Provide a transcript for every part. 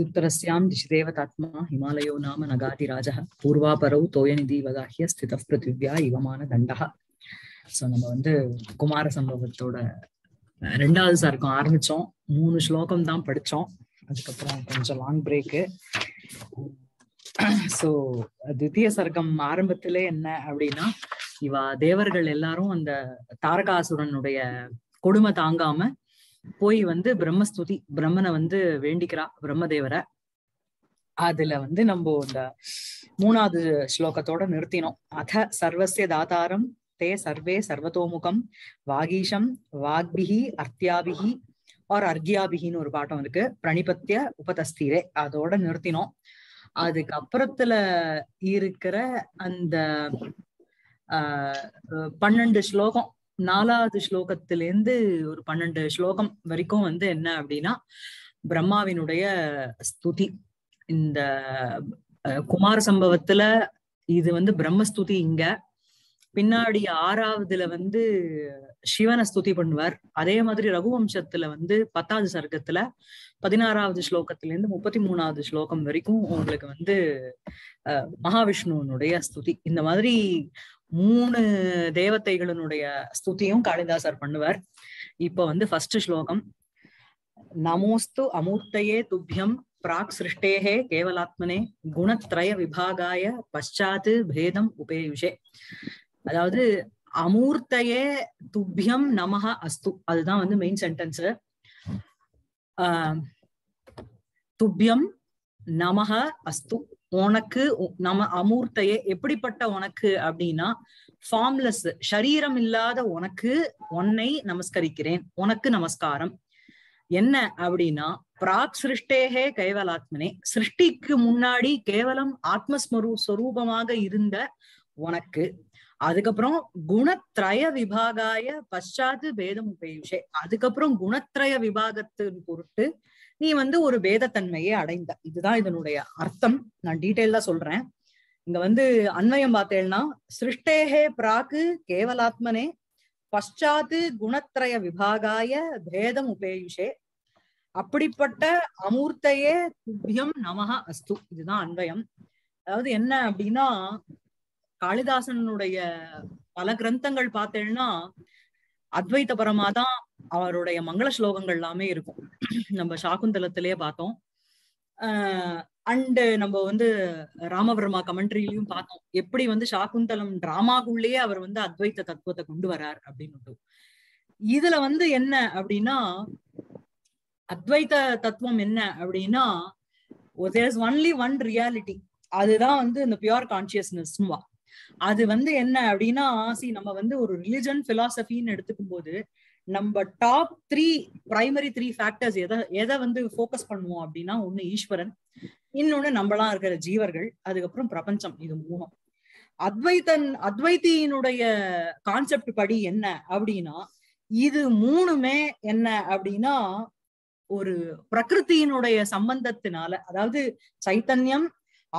प्रत्युत्तरस्यां दिशि देवतात्मा हिमालयो नाम नगातिराजः पूर्वापरौ तोयनिधि वगाह्य स्थितः पृथिव्या इवमान दण्डः। सो நம்ம வந்து குமாரசம்பவத்தோட ரெண்டாவது சர்க்கம் ஆரம்பிச்சோம், 3 ஸ்லோகம் தான் படிச்சோம், அதுக்கப்புறம் கொஞ்சம் லாங் பிரேக். சோ द्वितीय சர்க்கம் ஆரம்பத்திலே என்ன அப்படினா, இவா தேவர்கள் எல்லாரும் அந்த தாரகாசுரனுடைய கொடுமை தாங்காம போய் வந்து பிரம்மஸ்துதி பிரம்மனை வந்து வேண்டிக்கிறா, பிரம்மதேவரை. அதுல வந்து நம்ம இந்த 3வது ஸ்லோகத்தோட நிறுத்தினோம். அத சர்வஸ்ய தாதாரம் தே சர்வே சர்வதோமுகம் வாகீஷம் வாக்பிஹி அர்த்தியாபிஹி और அர்க்யாபிஹின்னு ஒரு பாட்டம் இருக்கு, பிரணிபத்திய உபதஸ்தீரே, அதோட நிறுத்தினோம். அதுக்கப்புறத்துல இருக்கிற அந்த 12 ஸ்லோகம், 4வது ஸ்லோகத்திலேருந்து ஒரு 12 ஸ்லோகம் வரைக்கும் வந்து என்ன அப்படின்னா பிரம்மாவினுடைய ஸ்துதி. இந்த குமார சம்பவத்துல இது வந்து பிரம்மஸ்துதி, இங்க பின்னாடி 6வதுல வந்து சிவனை ஸ்துதி பண்ணுவார். அதே மாதிரி ரகுவம்சத்துல வந்து 10வது சர்க்கத்துல 16வது ஸ்லோகத்திலேருந்து 33வது ஸ்லோகம் வரைக்கும் உங்களுக்கு வந்து மகாவிஷ்ணுனுடைய ஸ்துதி. இந்த மாதிரி 3 தேவதைகளுடைய ஸ்துதியும் காளிதாசர் பண்ணுவார். இப்ப வந்து ஃபர்ஸ்ட் ஸ்லோகம், நமோஸ்து அமூர்த்தயே துப்யம் பிராக் சிருஷ்டேஹே கேவலாத்மனே குணத்ரய விபாகாய பச்சாத் பேதம் உபேயுஷே. அதாவது அமூர்த்தயே துப்யம் நமஹ அஸ்து, அதுதான் வந்து மெயின் சென்டென்ஸ். துப்யம் நமஹ அஸ்து, உனக்கு, நம்ம அமூர்த்தையே எப்படிப்பட்ட உனக்கு அப்படின்னா ஃபார்ம்லெஸ் ஷரீரம் இல்லாத உனக்கு, உன்னை நமஸ்கரிக்கிறேன், உனக்கு நமஸ்காரம். என்ன அப்படின்னா பிராக் சிருஷ்டேஹே கேவலாத்மனே, சிருஷ்டிக்கு முன்னாடி கேவலம் ஆத்மஸ்வரூபமாக இருந்த உனக்கு. அதுக்கப்புறம் குணத்ரய விபாகாய பச்சாத் பேதம் உபேயுஷே, அதுக்கப்புறம் குணத்ரய விபாகத்தின் பொருட்டு நீ வந்து ஒரு பேதத்தன்மையை அடைந்த. இதுதான் இதனுடைய அர்த்தம். நான் டீட்டெயிலா சொல்றேன். இங்க வந்து அன்வயம் பார்த்தேன்னா சிருஷ்டேஹே பிராக்கு கேவலாத்மனே பச்சாத் குணத்ரய விபாகாய பேதம் உபேயுஷே, அப்படிப்பட்ட அமூர்த்தையே துப்யம் நமஹ அஸ்து. இதுதான் அன்வயம். அதாவது என்ன அப்படின்னா காளிதாசனுடைய பல கிரந்தங்கள் பார்த்தேன்னா அத்வைத பரமாதான் அவருடைய மங்கள ஸ்லோகங்கள் எல்லாமே இருக்கும். நம்ம சாகுந்தலத்திலேயே பார்த்தோம், அண்டு நம்ம வந்து ராமவர்மா கமெண்ட்ரியிலையும் பார்த்தோம் எப்படி வந்து சாகுந்தலம் டிராமாக்குள்ளேயே அவர் வந்து அத்வைத தத்துவத்தை கொண்டு வரார் அப்படின்னு. இதுல வந்து என்ன அப்படின்னா அத்வைத தத்துவம் என்ன அப்படின்னா there's only one reality, அதுதான் வந்து இந்த பியூர் கான்சியஸ்னஸ். அது வந்து என்ன அப்படின்னா நம்ம வந்து ஒரு ரிலிஜன் பிலாசபின்னு எடுத்துக்கும் போது நம்ம டாப் 3 பிரைமரி 3 ஃபேக்டர்ஸ் எதை வந்து ஃபோக்கஸ் பண்ணுவோம் அப்படின்னா, ஒண்ணு ஈஸ்வரன், இன்னொன்னு நம்மளா இருக்கிற ஜீவர்கள், அதுக்கப்புறம் பிரபஞ்சம். இது மூணும். அத்வைத்தியினுடைய கான்செப்ட் படி என்ன அப்படின்னா இது மூணுமே என்ன அப்படின்னா ஒரு பிரகிருத்தியினுடைய சம்பந்தத்தினால, அதாவது சைத்தன்யம்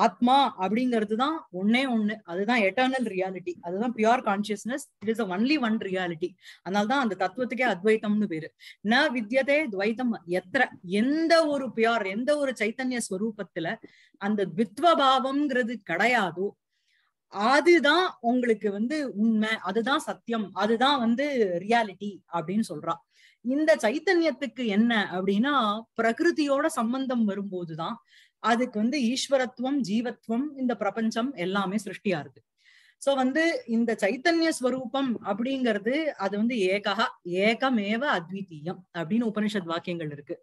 ஆத்மா அப்படிங்கிறதுதான் ஒன்னே ஒண்ணு, அதுதான் எட்டர்னல் ரியாலிட்டி, அதுதான் pure consciousness. It is only one reality. அதனால்தான் அந்த தத்துவத்துக்கே அத்வைத்தம்னு பேரு. ந வித்யதே துவைத்தம் எத்திர, எந்த ஒரு பியூர் எந்த ஒரு சைத்தன்ய ஸ்வரூபத்துல அந்த த்வித்வபாவம்ங்கிறது கிடையாதோ அதுதான் உங்களுக்கு வந்து உண்மை, அதுதான் சத்தியம், அதுதான் வந்து ரியாலிட்டி அப்படின்னு சொல்றா. இந்த சைத்தன்யத்துக்கு என்ன அப்படின்னா பிரகிருதியோட சம்பந்தம் வரும்போதுதான் அதுக்கு வந்து ஈஸ்வரத்துவம் ஜீவத்துவம் இந்த பிரபஞ்சம் எல்லாமே சிருஷ்டியா இருக்கு. சோ வந்து இந்த சைத்தன்ய ஸ்வரூபம் அப்படிங்கிறது அது வந்து ஏகஹா ஏகமேவ அத்விதீயம் அப்படின்னு உபனிஷத் வாக்கியங்கள் இருக்கு.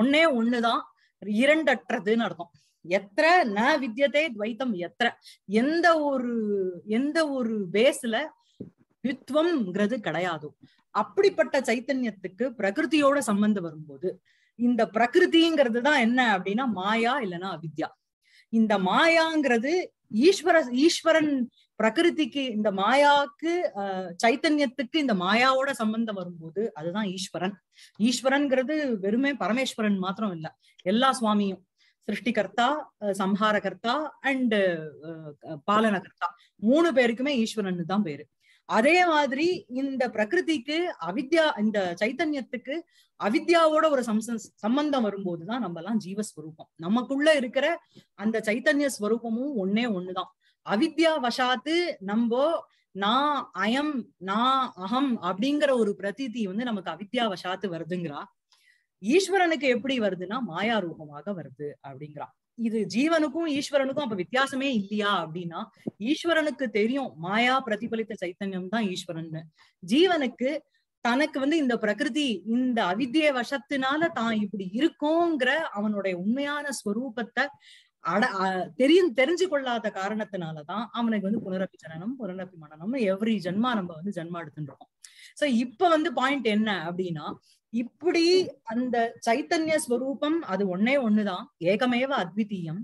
ஒன்னே ஒண்ணுதான், இரண்டற்றதுன்னு அர்த்தம். எத்திர ந வித்யதே துவைத்தம் எத்திர, எந்த ஒரு பேஸ்ல யுத்வம்ங்கிறது கிடையாது. அப்படிப்பட்ட சைத்தன்யத்துக்கு பிரகிருதியோட சம்பந்தம் வரும்போது இந்த பிரகிருதிங்கிறது தான் என்ன அப்படின்னா மாயா இல்லைன்னா அவித்யா. இந்த மாயாங்கிறது ஈஸ்வரன் பிரகிருதிக்கு இந்த மாயாவுக்கு சைத்தன்யத்துக்கு இந்த மாயாவோட சம்பந்தம் வரும்போது அதுதான் ஈஸ்வரன். ஈஸ்வரன்ங்கிறது வெறுமே பரமேஸ்வரன் மாத்திரம் இல்ல, எல்லா சுவாமியும் சிருஷ்டிகர்த்தா சம்ஹாரகர்த்தா அண்ட் பாலனகர்த்தா, 3 பேருக்குமே ஈஸ்வரன் தான் பேரு. அதே மாதிரி இந்த பிரகிருதிக்கு அவித்யா இந்த சைத்தன்யத்துக்கு அவித்யாவோட ஒரு சம்பந்தம் வரும்போதுதான் நம்ம எல்லாம் ஜீவஸ்வரூபம். நமக்குள்ள இருக்கிற அந்த சைத்தன்ய ஸ்வரூபமும் ஒன்னே ஒண்ணுதான். அவித்யா வசாத்து நம்ம நான் அயம் நான் அகம் அப்படிங்கிற ஒரு பிரதீதி வந்து நமக்கு அவித்யா வசாத்து வருதுங்கிறா. ஈஸ்வரனுக்கு எப்படி வருதுன்னா மாயா ரூபமாக வருது அப்படிங்கிறா. இது ஜீவனுக்கும் ஈஸ்வரனுக்கும் அப்ப வித்தியாசமே இல்லையா அப்படின்னா, ஈஸ்வரனுக்கு தெரியும் மாயா பிரதிபலித்த சைத்தன்யம் தான் ஈஸ்வரன். ஜீவனுக்கு தனக்கு வந்து இந்த பிரகிருதி இந்த அவித்திய வசத்தினால தான் இப்படி இருக்குங்கிற அவனுடைய உண்மையான ஸ்வரூபத்தை தெரிஞ்சு கொள்ளாத காரணத்தினாலதான் அவனுக்கு வந்து புனரப்பி ஜனனம் புனரப்பி மனனம் எவ்ரி ஜென்மா நம்ம வந்து ஜென்மா எடுத்துருக்கோம். சோ இப்ப வந்து பாயிண்ட் என்ன அப்படின்னா, இப்படி அந்த சைத்தன்ய ஸ்வரூபம் அது ஒன்னே ஒண்ணுதான், ஏகமேவ அத்விதீயம்.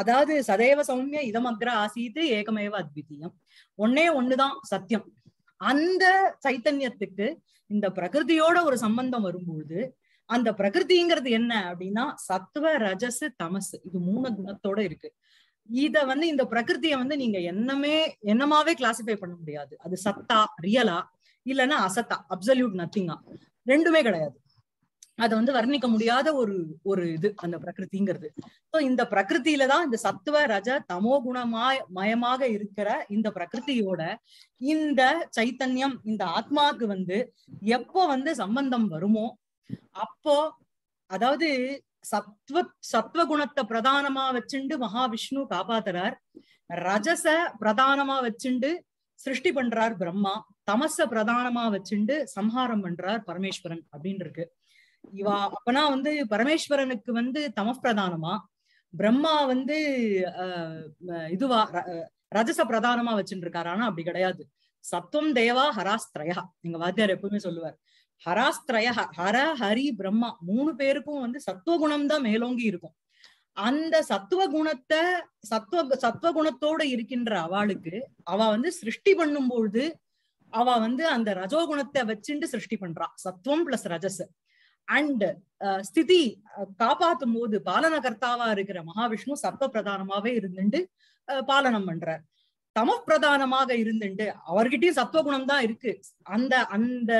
அதாவது சதேவ சௌமிய இதமக்ர ஆசீத்து ஏகமேவ அத்விதீயம், ஒன்னே ஒண்ணுதான் சத்தியம். அந்த சைத்தன்யத்துக்கு இந்த பிரகிருதியோட ஒரு சம்பந்தம் வரும்போது அந்த பிரகிருதிங்கிறது என்ன அப்படின்னா சத்துவ ரஜசு தமசு, இது மூணு குணத்தோட இருக்கு. இத வந்து இந்த பிரகிருதியை வந்து நீங்க என்னமாவே கிளாசிஃபை பண்ண முடியாது. அது சத்தா ரியலா இல்லைன்னா அசத்தா அப்சல்யூட் நத்திங்கா, ரெண்டுமே கிடையாது. அதை வந்து வர்ணிக்க முடியாத ஒரு இது அந்த பிரகிருதிங்கிறது. சோ இந்த பிரகிருதியிலதான் இந்த சத்துவ ரஜ தமோ குணமயமாக இருக்கிற இந்த பிரகிருதியோட இந்த சைத்தன்யம் இந்த ஆத்மாவுக்கு வந்து எப்போ வந்து சம்பந்தம் வருமோ அப்போ, அதாவது சத்வ குணத்தை பிரதானமா வச்சுண்டு மகாவிஷ்ணு காப்பாத்துறார், ரஜச பிரதானமா வச்சுண்டு சிருஷ்டி பண்றார் பிரம்மா, தமச பிரதானமா வச்சுண்டு சம்ஹாரம் பண்றார் பரமேஸ்வரன் அப்படின்னு இருக்கு. அப்பனா வந்து பரமேஸ்வரனுக்கு வந்து தமப்பிரதானமா, பிரம்மா வந்து இதுவா ரஜச பிரதானமா வச்சுட்டு இருக்காரு. ஆனா அப்படி கிடையாது. சத்வம் தேவா ஹராஸ்திரயா, எங்க வாத்தியார் எப்பவுமே சொல்லுவார் ஹராஸ்திரயா, ஹர ஹரி பிரம்மா, மூணு பேருக்கும் வந்து சத்துவகுணம் தான் மேலோங்கி இருக்கும். அந்த சத்துவகுணத்தை சத்துவகுணத்தோட இருக்கின்ற அவளுக்கு அவ வந்து சிருஷ்டி பண்ணும்பொழுது அவ வந்து அந்த ரஜோகுணத்தை வச்சுட்டு சிருஷ்டி பண்றா, சத்வம் பிளஸ் ரஜஸ். அண்ட் ஸ்திதி காப்பாத்தும் போது பாலனகர்த்தாவா இருக்கிற மகாவிஷ்ணு சத்வ பிரதானமாவே இருந்துட்டு பாலனம் பண்றார். தமப்பிரதானமாக இருந்துட்டு அவர்கிட்டயும் சத்வகுணம் தான் இருக்கு, அந்த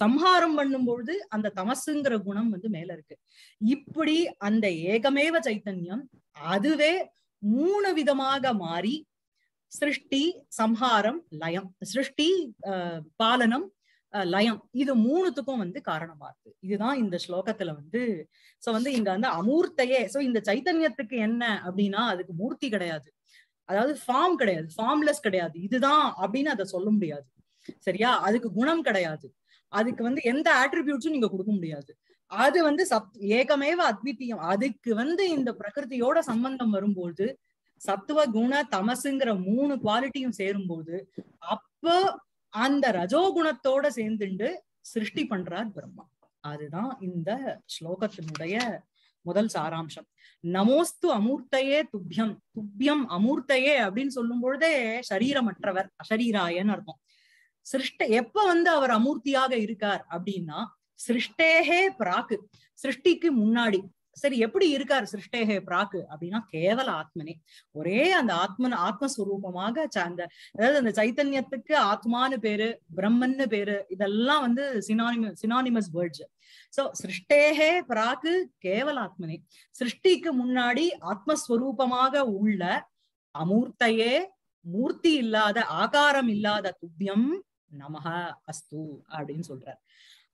சம்ஹாரம் பண்ணும்பொழுது அந்த தமசுங்கிற குணம் வந்து மேல இருக்கு. இப்படி அந்த ஏகமேவ சைத்தன்யம் அதுவே மூணு விதமாக மாறி சிருஷ்டி சம்ஹாரம் லயம், சிருஷ்டி பாலனம் லயம், இது மூணுத்துக்கும் வந்து காரணமா இருக்கு. இதுதான் இந்த ஸ்லோகத்துல வந்து. சோ வந்து இங்க வந்து அமூர்த்தையே, சோ இந்த சைத்தன்யத்துக்கு என்ன அப்படின்னா அதுக்கு மூர்த்தி கிடையாது, அதாவது ஃபார்ம் கிடையாது, ஃபார்ம்லெஸ் கிடையாது, இதுதான் அப்படின்னு அதை சொல்ல முடியாது. சரியா? அதுக்கு குணம் கிடையாது, அதுக்கு வந்து எந்த ஆட்ரிபியூட்ஸும் நீங்க கொடுக்க முடியாது. அது வந்து ஏகமேவ அத்விதீயம். அதுக்கு வந்து இந்த பிரகிருதியோட சம்பந்தம் வரும்போது சத்துவ குண தமசுங்கிற மூணு குவாலிட்டியும் சேரும்போது அப்போ அந்த ரஜோகுணத்தோட சேர்ந்துண்டு சிருஷ்டி பண்றார் பிரம்மா. அதுதான் இந்த ஸ்லோகத்தினுடைய முதல் சாராம்சம். நமோஸ்து அமூர்த்தையே துப்யம், துப்யம் அமூர்த்தையே அப்படின்னு சொல்லும் பொழுதே சரீரமற்றவர் அசரீராயன்னு அர்த்தம். எப்ப வந்து அவர் அமூர்த்தியாக இருக்கார் அப்படின்னா சிருஷ்டேகே பிராக்கு, சிருஷ்டிக்கு முன்னாடி. சரி, எப்படி இருக்கார் சிருஷ்டேகே பிராக்கு அப்படின்னா கேவல ஆத்மனே, ஒரே அந்த ஆத்மஸ்வரூபமாக அந்த, அதாவது அந்த சைத்தன்யத்துக்கு ஆத்மானு பேரு பிரம்மன்னு பேரு, இதெல்லாம் வந்து சினானிமஸ் வேர்ட்ஸ். சோ சிருஷ்டேகே பிராக்கு கேவல ஆத்மனே, சிருஷ்டிக்கு முன்னாடி ஆத்மஸ்வரூபமாக உள்ள அமூர்த்தையே மூர்த்தி இல்லாத ஆகாரம் இல்லாத துப்யம் நமஹ அஸ்து அப்படின்னு சொல்றார்.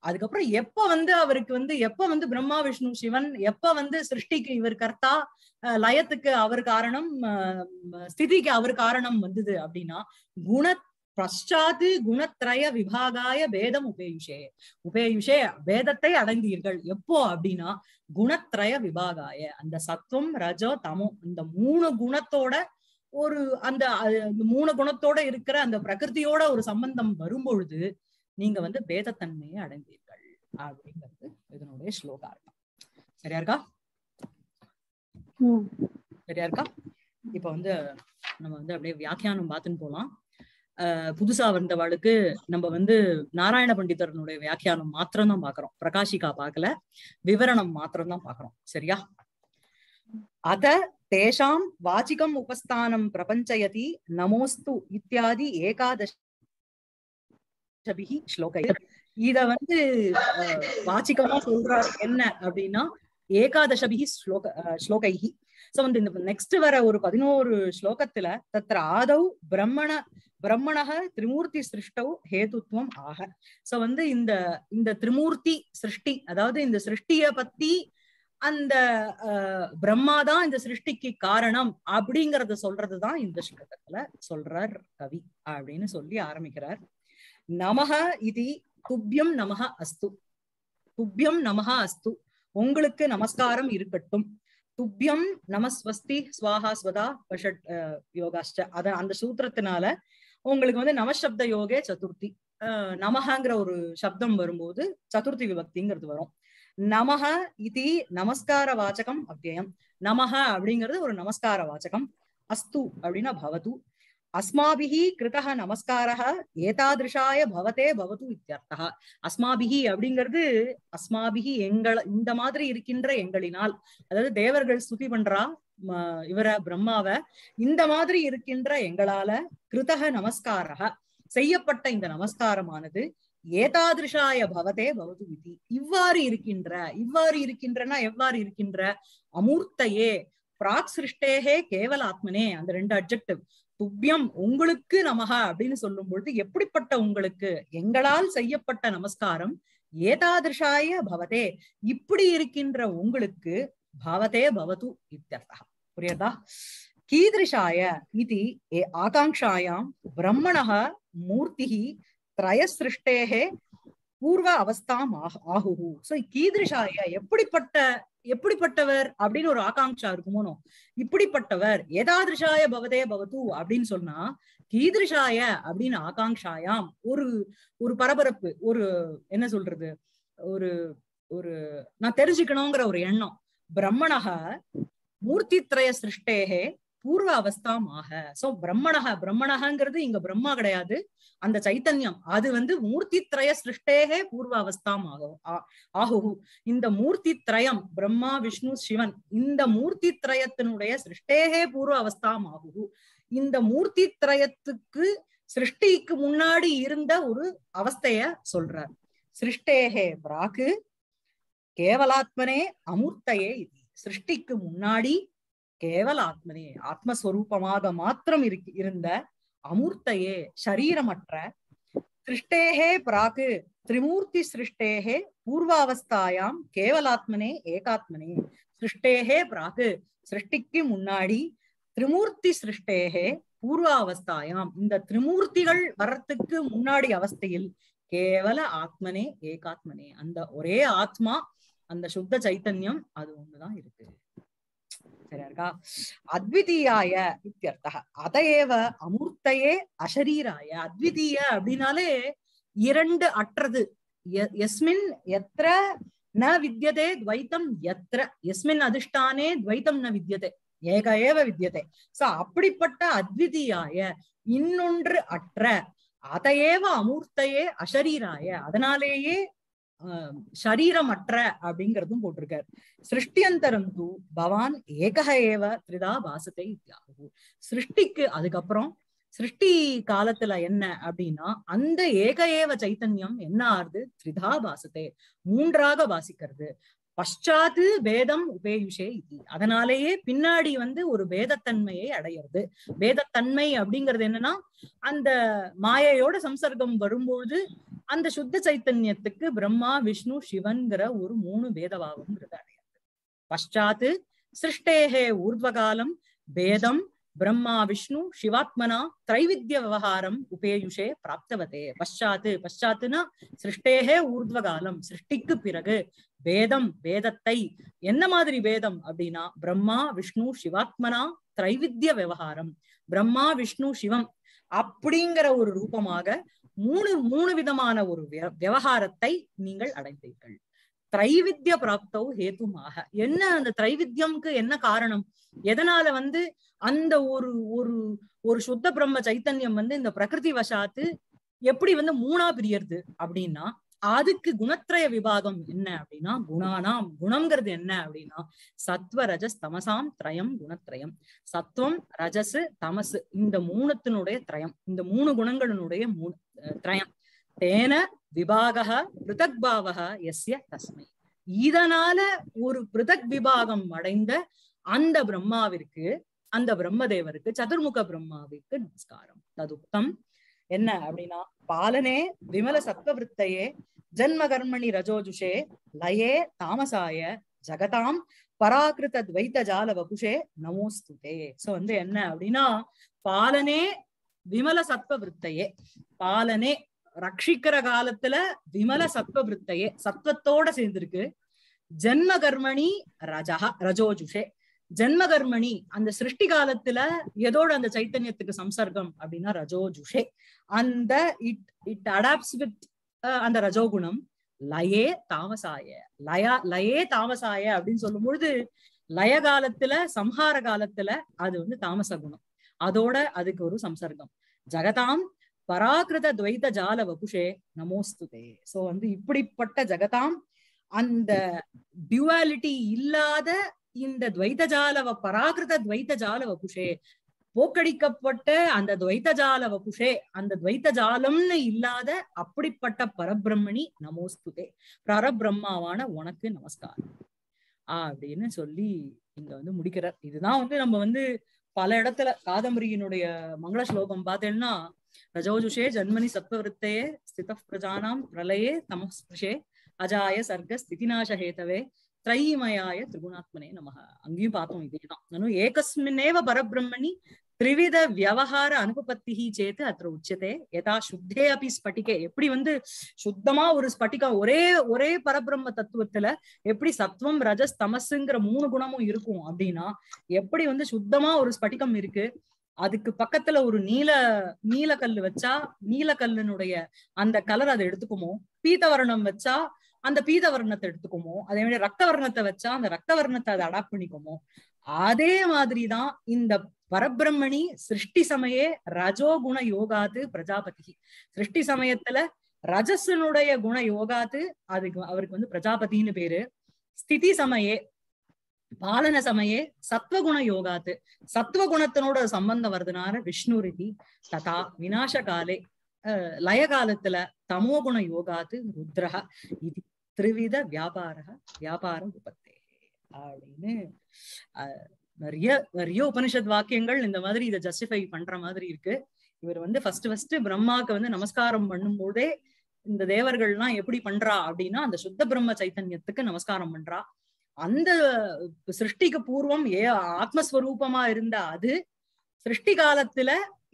அதுக்கப்புறம் எப்ப வந்து அவருக்கு வந்து எப்ப வந்து பிரம்மா விஷ்ணு சிவன் எப்ப வந்து சிருஷ்டிக்கு இவர் கர்த்தா, லயத்துக்கு அவர் காரணம், ஸ்திதிக்கு அவர் காரணம் வந்தது அப்படின்னா குண பஷாத்து குணத்ரய விபாகாய வேதம் உபேயுஷே, உபேயுஷே வேதத்தை அடைந்தீர்கள். எப்போ அப்படின்னா குணத்ரய விபாகாய, அந்த சத்துவம் ரஜோ தமோ இந்த மூணு குணத்தோட ஒரு அந்த மூணு குணத்தோட இருக்கிற அந்த பிரகிருதியோட ஒரு சம்பந்தம் வரும்பொழுது நீங்க வந்து வேதத்தன்மையை அடைந்தீர்கள் அப்படிங்கிறது இதனுடைய ஸ்லோகார்த்தம். சரியா இருக்கா? சரியா இருக்கா? இப்ப வந்து நம்ம வந்து அப்படியே வியாக்கியானம் பார்த்துன்னு போலாம். புதுசா வந்தவாளுக்கு நம்ம வந்து நாராயண பண்டிதரனுடைய வியாக்கியானம் மாத்திரம் தான் பாக்குறோம், பிரகாஷிகா பாக்கல, விவரணம் மாத்திரம் தான் பாக்குறோம். சரியா? அத தேஷாம் வாச்சிகம் உபஸ்தானம் பிரபஞ்சயதி நமோஸ்து இத்தியாதி ஏகாதச श्लोक वाचिकमा एकादशभिः श्लोकैः सो नेक्स्ट वर और 11 श्लोकत्तिल तत्र आदौ ब्रह्मणः त्रिमूर्ति सृष्टौ हेतुत्वम् आह सो त्रिमूर्ति सृष्टि सृष्टिय पत्ति அந்த பிரம்மாதான் இந்த சிருஷ்டிக்கு காரணம் அப்படிங்கறத சொல்றதுதான் இந்த ஸ்லோகத்துல சொல்றார் கவி அப்படின்னு சொல்லி ஆரம்பிக்கிறார். நமஹ இதி துப்யம் நமஹ அஸ்து, துப்யம் நமஹ அஸ்து, உங்களுக்கு நமஸ்காரம் இருக்கட்டும். துப்யம் நமஸ்வஸ்தி ஸ்வாஹா ஸ்வதா பஷட் யோகாஷ்ட, அத அந்த சூத்திரத்தினால உங்களுக்கு நமசப்த யோகே சதுர்த்தி, நமஹங்கிற ஒரு சப்தம் வரும்போது சதுர்த்தி விபக்திங்கிறது வரும். नमः इति नमस्कार वाचकम् अव्ययम्, नमः அப்படிங்கிறது ஒரு நமஸ்கார வாச்சகம், அஸ்து அப்படினா भवतु, अस्माभिः कृतः नमस्कारः एतादृशाय भवते भवतु इत्यर्थः. अस्माभिः அப்படிங்கிறது अस्माभिः எங்கள் இந்த மாதிரி இருக்கின்ற எங்களினால், அதாவது தேவர்கள் ஸ்துதி பண்றா இவர பிரம்மாவை, இந்த மாதிரி இருக்கின்ற எங்களால கிருதஹ நமஸ்காரஹ செய்யப்பட்ட இந்த நமஸ்காரமானது ஏதாதிருஷாய பவதே பவது விதி இவ்வாறு இருக்கின்றனா எவ்வாறு இருக்கின்ற அமூர்த்தையே பிராக் சிருஷ்டேகே கேவல ஆத்மனே அந்த ரெண்டு அட்ஜெக்டிவ் துப்யம் உங்களுக்கு நமஹ அப்படின்னு சொல்லும் பொழுது எப்படிப்பட்ட உங்களுக்கு எங்களால் செய்யப்பட்ட நமஸ்காரம் ஏதாதிருஷாய பவதே இப்படி இருக்கின்ற உங்களுக்கு பவதே பவது இத்தியர்த்தா புரியுதா. கீதிருஷாய இதி ஆகாங்ஷாயாம் பிரம்மணஹ மூர்த்திஹி त्रयसृष्टेहे पूर्व अवस्थाम आहुहु सो कीदृशाय எப்படிப்பட்டவர் அப்படின்னு ஒரு ஆகாங்ஷா இருக்குமோ இப்படிப்பட்டவர் ஏதாதிருஷாய பவதே பவது அப்படின்னு சொன்னா கீதிருஷாய அப்படின்னு ஆகாங்ஷாயாம் ஒரு பரபரப்பு, ஒரு என்ன சொல்றது, ஒரு ஒரு நான் தெரிஞ்சுக்கணுங்கிற ஒரு எண்ணம். பிரம்மணஹ மூர்த்தி த்ரய சிருஷ்டேகே பூர்வ அவஸ்தாமாக சோ பிரம்மணஹங்கிறது இங்க பிரம்மா கிடையாது, அந்த சைத்தன்யம் அது மூர்த்தி திரய சிருஷ்டேகே பூர்வ அவஸ்தாம் ஆகுஹு இந்த மூர்த்தி திரயம் பிரம்மா விஷ்ணு சிவன் இந்த மூர்த்தி திரயத்தினுடைய சிருஷ்டேகே பூர்வ அவஸ்தாம் ஆகுஹு இந்த மூர்த்தி திரயத்துக்கு சிருஷ்டிக்கு முன்னாடி இருந்த ஒரு அவஸ்தைய சொல்றார். சிருஷ்டேகே பிராக்கு கேவலாத்மனே அமூர்த்தையே இது சிருஷ்டிக்கு முன்னாடி கேவல ஆத்மனே ஆத்மஸ்வரூபமாக மாத்திரம் இருந்த அமூர்த்தையே சரீரமற்ற சிருஷ்டேகே பிராக்கு திரிமூர்த்தி சிருஷ்டேகே பூர்வாவஸ்தாயாம் கேவலாத்மனே ஏகாத்மனே சிருஷ்டேகே பிராக்கு சிருஷ்டிக்கு முன்னாடி திரிமூர்த்தி சிருஷ்டேகே பூர்வாவஸ்தாயாம் இந்த திரிமூர்த்திகள் வர்றதுக்கு முன்னாடி அவஸ்தையில் கேவல ஆத்மனே ஏகாத்மனே அந்த ஒரே ஆத்மா அந்த சுத்த சைத்தன்யம் அது ஒண்ணுதான் இருக்கு. அத்விதீயாய இத்யர்த்தஹ அதையேவ அமூர்த்தையே அசரீராய அத்விதீய அப்படின்னாலே இரண்டு அற்றது எஸ்மின் எத்ர ந வித்யதே துவைதம் எத்ர எஸ்மின் அதிஷ்டானே துவைதம் ந வித்யதே ஏக ஏவ வித்யதே சோ அப்படிப்பட்ட அத்விதீயாய இன்னொன்று அற்ற அதையேவ அமூர்த்தையே அசரீராய அதனாலேயே சரீரமற்ற அப்படிங்கிறதும் போட்டிருக்கார். சிருஷ்டியந்தரம் தூ பவான் ஏக ஏவ திரிதா பாசத்தை இத்தியாகு சிருஷ்டிக்கு அதுக்கப்புறம் சிருஷ்டி காலத்துல என்ன அப்படின்னா அந்த ஏக ஏவ சைத்தன்யம் என்ன ஆறுது திரிதா பாசத்தை மூன்றாக பாசிக்கிறது. பஷாத்து பேதம் உபேயுஷே இது அதனாலேயே பின்னாடி ஒரு பேதத்தன்மையை அடையிறது. பேதத்தன்மை அப்படிங்கிறது என்னன்னா அந்த மாயையோட சம்சர்க்கம் வரும்பொழுது அந்த சுத்த சைத்தன்யத்துக்கு பிரம்மா விஷ்ணு சிவன்கிற ஒரு 3 பேதவாவம்ங்கிறது அடையிறது. பஷாத்து சிருஷ்டேகே ஊர்வகாலம் பேதம் பிரம்மா விஷ்ணு சிவாத்மனா திரைவித்ய விவகாரம் உபேயுஷே பிராப்தவதே பஷாத்து பஷாத்துனா சிருஷ்டேகே ஊர்வகாலம் சிருஷ்டிக்கு பிறகு பேதம் பேதத்தை என்ன மாதிரி பேதம் அப்படின்னா பிரம்மா விஷ்ணு சிவாத்மனா திரைவித்ய விவகாரம் பிரம்மா விஷ்ணு சிவம் அப்படிங்கிற ஒரு ரூபமாக 3 விதமான ஒரு விவகாரத்தை நீங்கள் அடைந்தீர்கள். திரைவித்ய பிராப்தோ ஹேதுமாக என்ன அந்த திரைவித்யம்க்கு என்ன காரணம் எதனால அந்த ஒரு ஒரு ஒரு சுத்த பிரம்ம சைத்தன்யம் இந்த பிரகிருதி வசாத்து எப்படி 3ஆ பிரியறது அப்படின்னா அதுக்கு குணத்ரய விபாகம் என்ன அப்படின்னா குணானாம் குணம்ங்கிறது என்ன அப்படின்னா சத்வ ரஜஸ் தமசாம் திரயம் குணத்ரயம் சத்வம் ரஜஸ் தமசு இந்த 3த்தினுடைய திரயம் இந்த 3 குணங்களினுடைய திரயம் तेन विभागः पृथक् भावः यस्य तस्मै इदनाल और पृथक् विभागम अडैंद अंद ब्रह्माविर्क्कु अंद ब्रह्मदेवरुक्कु चतुर्मुख ब्रह्माविर्क्कु नमस्कारम तदुक्तम एन्न अप्पडिना पालने विमल सत्त्ववृत्तये जन्म कर्मणि रजोजुषे लये तामसाय जगतां पराकृत द्वैत जाल वपुषे नमोस्तुते सो வந்து என்ன அப்படினா பாலனே விமல சத்வ விருத்தையே பாலனே ரட்சிக்கிற காலத்துல விமல சத்வ விருத்தையே சத்வத்தோட சேர்ந்திருக்கு ஜென்ம கர்மணி ரஜஹ ரஜோஜுஷே ஜென்ம கர்மணி அந்த சிருஷ்டி காலத்துல எதோட அந்த சைத்தன்யத்துக்கு சம்சர்க்கம் அப்படினா ரஜோஜுஷே அந்த இட் அடாப்ட்ஸ் வித் அந்த ரஜோகுணம் லயே தாமசாய லயா லயே தாமசாய அப்படின்னு சொல்லும் பொழுது லய காலத்துல சம்ஹார காலத்துல அது வந்து தாமச குணம் அதோட அதுக்கு ஒரு சம்சர்க்கம் ஜகதாம் பராகிருத துவைத ஜால வகுஷே நமோஸ்துதே சோ வந்து இப்படிப்பட்ட ஜகதாம் அந்த டியூவாலிட்டி இல்லாத இந்த துவைத ஜாலவ பராகிருத துவைத ஜால வகுஷே போக்கடிக்கப்பட்ட அந்த துவைத ஜால வபுஷே அந்த துவைத ஜாலம்னு இல்லாத அப்படிப்பட்ட பரபிரம்மணி நமோஸ்துதே பரபிரம்மாவான உனக்கு நமஸ்காரம் அப்படின்னு சொல்லி இங்க வந்து முடிக்கிறார். இதுதான் வந்து நம்ம வந்து பல இடத்துல காதம்பரியினுடைய மங்கள ஸ்லோகம் பார்த்தேன்னா ரஜோஜுஷே ஜன்மனி சத்வவிருத்தையே ஸ்தித பிரஜானாம் பிரலயே தமஸ்பிருஷே அஜாய சர்க ஸ்திதிநாச ஹேதவே त्रयीमयाय त्रिगुणात्मने नमः अंगीं पातुं इदेतां ननु एकस्मिन्नेव परब्रह्मणि त्रिविध व्यवहार अनुपपत्तिः चेत् अत्र उच्यते यदा शुद्धे अपि स्फटिके एप्पडी वंदु शुद्धमा ओरु स्फटिका ओरे ओरे परब्रह्म तत्वत्तुल एप्पडी सत्वम रजस तमसुंगற மூணு குணமும் இருக்கும் அப்படினா எப்படி வந்து சுத்தமா ஒரு ஸ்படிகம் இருக்கு அதுக்கு பக்கத்துல ஒரு நீல கல்லு வச்சா நீல கல்லுனுடைய அந்த கலர் அதை எடுத்துக்குமோ பீதவர்ணம் வச்சா அந்த பீதவர்ணத்தை எடுத்துக்குமோ அதே மாதிரி ரத்தவர்ணத்தை வச்சா அந்த ரத்தவர்ணத்தை அதை அடாப்ட் பண்ணிக்குமோ அதே மாதிரிதான் இந்த பரபிரம்மணி சிருஷ்டி சமயே ரஜோகுண யோகாது பிரஜாபதி சிருஷ்டி சமயத்துல ரஜசனுடைய குண யோகாது அதுக்கு அவருக்கு வந்து பிரஜாபதினு பேரு ஸ்திதி சமயே பாலன சமயே சத்வகுண யோகாத்து சத்வகுணத்தினோட சம்பந்தம் வருதுனால விஷ்ணு ரீதி ததா விநாச காலே லய காலத்துல தமோகுண யோகாத்து ருத்ரஹ இது த்ரிவித வியாபார உபத்தே அப்படின்னு நிறைய உபனிஷத் வாக்கியங்கள் இந்த மாதிரி இதை ஜஸ்டிஃபை பண்ற மாதிரி இருக்கு. இவர் வந்து ஃபர்ஸ்ட் பிரம்மாக்கு வந்து நமஸ்காரம் பண்ணும் போதே இந்த தேவர்கள்லாம் எப்படி பண்றா அப்படின்னா அந்த சுத்த பிரம்ம சைத்தன்யத்துக்கு நமஸ்காரம் பண்றா. அந்த சிருஷ்டிக்கு பூர்வம் ஆத்மஸ்வரூபமா இருந்த அது சிருஷ்டி காலத்துல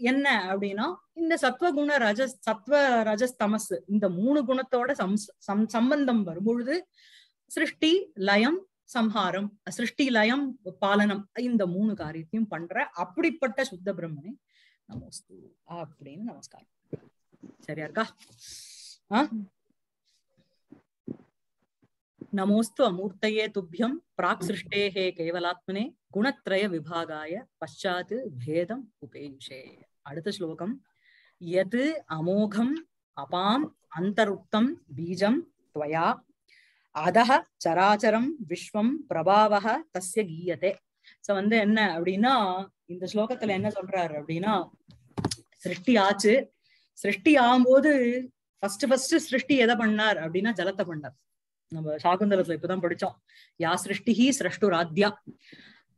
என்ன அப்படின்னா இந்த சத்வகுண சத்வ ரஜஸ் தமஸ் இந்த மூணு குணத்தோட சம்பந்தம் வரும்பொழுது சிருஷ்டி லயம் சம்ஹாரம் சிருஷ்டி லயம் பாலனம் இந்த மூணு காரியத்தையும் பண்ற அப்படிப்பட்ட சுத்த பிரம்மனை நமோஸ்து அப்படின்னு நமஸ்காரம். சரியா இருக்கா? नमोस्तु अमूर्तये तुभ्यं प्राक् सृष्टेः केवलात्मने गुणत्रय विभागाय पश्चात् भेदं उपेयुषे अडुत्त श्लोकं यत् अमोघं अपां अन्तरुक्तं बीजं त्वया अधः चराचरं विश्वं प्रभावः तस्य गीयते सो வந்து என்ன அப்படினா இந்த ஸ்லோகத்துல என்ன சொல்றாரு அப்படினா सृष्टि ஆச்சு सृष्टि ஆகும்போது ஃபர்ஸ்ட் सृष्टि எதை பண்ணார் அப்படினா ஜலத்தை பண்ணார். நம்ம சாகுந்தலத்துல இப்பதான் படிச்சோம் யா சிருஷ்டிஹி சிருஷ்டுராத்யா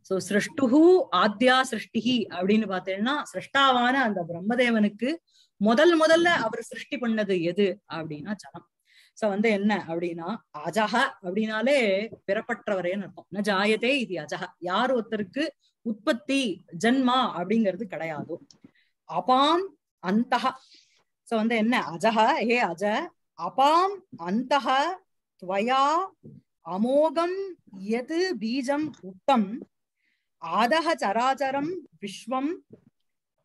சோ சிருஷ்டுஹு ஆத்யா சிருஷ்டிஹி அப்படின்னு பாத்தீங்கன்னா சிருஷ்டாவான அந்த பிரம்மதேவனுக்கு முதல்ல அவர் சிருஷ்டி பண்ணது எது அப்படின்னா ஜலம். சோ வந்து என்ன அப்படின்னா அஜஹ அப்படின்னாலே பிறப்பற்றவரேன்னு அர்த்தம். ஜாயதே இது அஜஹ யார் ஒருத்தருக்கு உற்பத்தி ஜன்மா அப்படிங்கிறது கிடையாது. அபாம் அந்தஹ சோ வந்து என்ன அஜஹ ஏ அஜ அபாம் அந்தஹ त्वया अमोघं यत् बीजं उक्तं आदः चराचरं विश्वं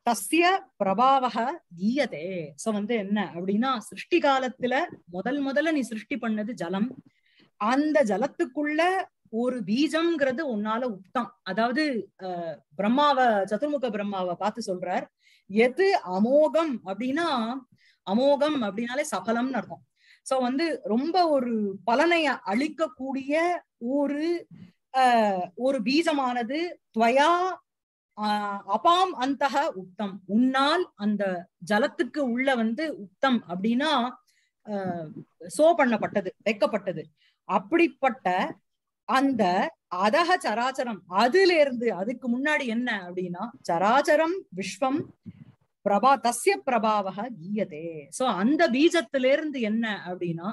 तस्य प्रभावः गीयते सो வந்து என்ன அப்படினா सृष्टि காலத்துல முதல்ல நீ सृष्टि பண்ணது ஜலம். அந்த ஜலத்துக்குள்ள ஒரு பீஜம்ங்கிறது உன்னால உக்தம் அதாவது பிரம்மாவை சதுர்முக பிரம்மாவை பார்த்து சொல்றார் எது அமோகம் அப்படின்னா அமோகம் அப்படின்னாலே சபலம்னு அர்த்தம். சோ வந்து ரொம்ப ஒரு பலனை அளிக்கக்கூடிய ஒரு பீஜமானது துவயா அபாம் அந்தஹ உக்தம் உன்னால் அந்த ஜலத்துக்கு உள்ள வந்து உக்தம் அப்படின்னா சோ பண்ணப்பட்டது, வைக்கப்பட்டது. அப்படிப்பட்ட அந்த அதக சராச்சரம், அதுல இருந்து அதுக்கு முன்னாடி என்ன அப்படின்னா சராச்சரம் விஸ்வம் பிரபா தஸ்ய பிரபாவக கீயதே. சோ அந்த பீஜத்துல இருந்து என்ன அப்படின்னா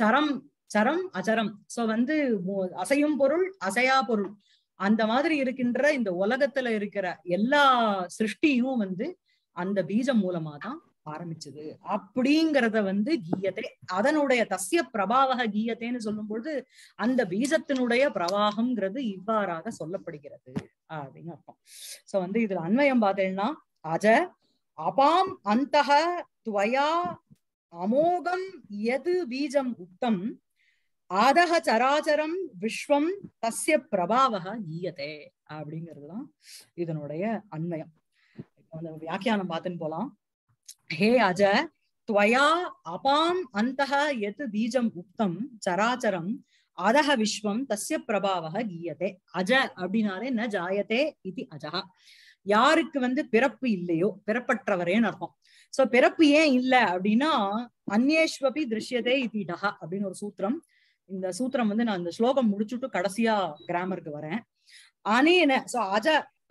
சரம் சரம் அச்சரம். சோ வந்து அசையும் பொருள் அசையா பொருள் அந்த மாதிரி இருக்கின்ற இந்த உலகத்துல இருக்கிற எல்லா சிருஷ்டியும் வந்து அந்த பீஜம் மூலமா தான் ஆரம்பிச்சது அப்படிங்கறத வந்து கீயத்தை, அதனுடைய தஸ்ய பிரபாவக கீயத்தைன்னு சொல்லும் பொழுது அந்த பீஜத்தினுடைய பிரவாகம்ங்கிறது இவ்வாறாக சொல்லப்படுகிறது அப்படின்னு அர்த்தம். சோ வந்து இதுல அன்வயம் பார்த்தேன்னா அஜ அபாம் அந்தஹ துவயா அமோகம் எது பீஜம் உக்தம் ஆதஹ சராச்சரம் விஸ்வம் தஸ்ய பிரபாவக கீயதே அப்படிங்கிறதுதான் இதனுடைய அன்வயம். அந்த வியாக்கியானம் பார்த்துன்னு போலாம். हे अज त्वया अपाम अन्तः यत् बीजम् उक्तं चराचरम् आदः विश्वं तस्य प्रभावः गीयते. अज அப்படினாலே न जायते इति अजः. யாருக்கு வந்து பிறப்பு இல்லையோ பிறப்பற்றவரேன்னு அர்த்தம். சோ பிறப்பு ஏன் இல்ல அப்படின்னா அன்யேஷ்வபி திருஷ்யதே இதி டஹ அப்படின்னு ஒரு சூத்திரம். இந்த சூத்திரம் வந்து நான் இந்த ஸ்லோகம் முடிச்சுட்டு கடைசியா கிராமருக்கு வரேன். அனேன சோ அஜ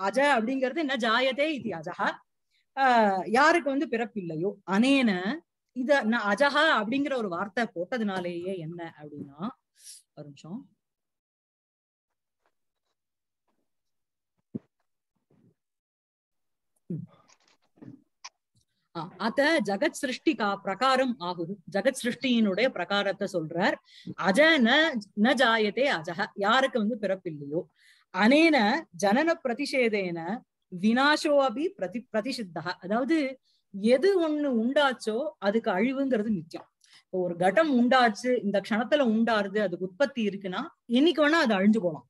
அஜ அப்படிங்கிறது என்ன ஜாயதே இதி அஜஹ. யாருக்கு வந்து பிறப்பு இல்லையோ அனேன இத நான் அஜஹா அப்படிங்கிற ஒரு வார்த்தை போட்டதுனாலேயே என்ன அப்படின்னா ஒரு நிமிஷம் அத ஜகத் சிருஷ்டி கா பிரகாரம் ஆகுது. ஜகத் சிருஷ்டியினுடைய பிரகாரத்தை சொல்றார். அஜ ந ஜாயதே அஜஹ, யாருக்கு வந்து பிறப்பு இல்லையோ அனேன ஜனன பிரதிஷேதேன வினாசோ அபி பிரதிஷித்தா. அதாவது எது ஒண்ணு உண்டாச்சோ அதுக்கு அழிவுங்கிறது நிச்சயம். இப்போ ஒரு கட்டம் உண்டாச்சு, இந்த க்ஷணத்துல உண்டாருது, அதுக்கு உற்பத்தி இருக்குன்னா இன்னைக்கு வேணா அது அழிஞ்சு போகலாம்.